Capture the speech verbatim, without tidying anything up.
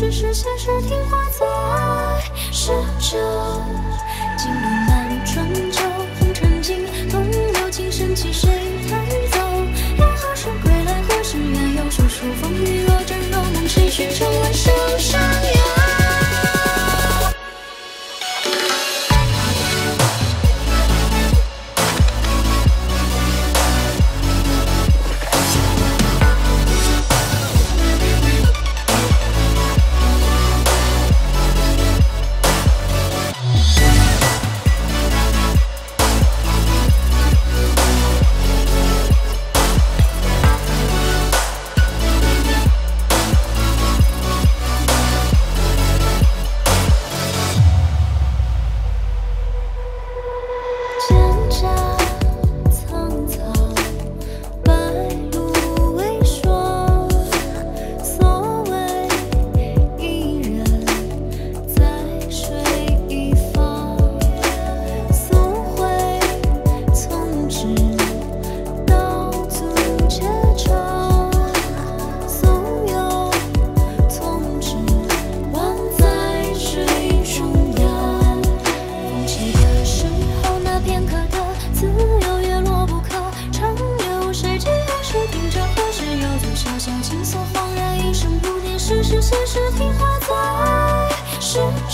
世事听话在时钟。